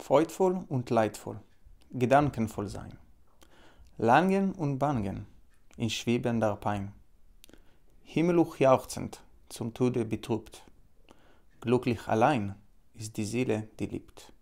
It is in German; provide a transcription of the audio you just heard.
Freudvoll und leidvoll, gedankenvoll sein, langen und bangen, in schwebender Pein, himmelhoch jauchzend, zum Tode betrübt, glücklich allein ist die Seele, die liebt.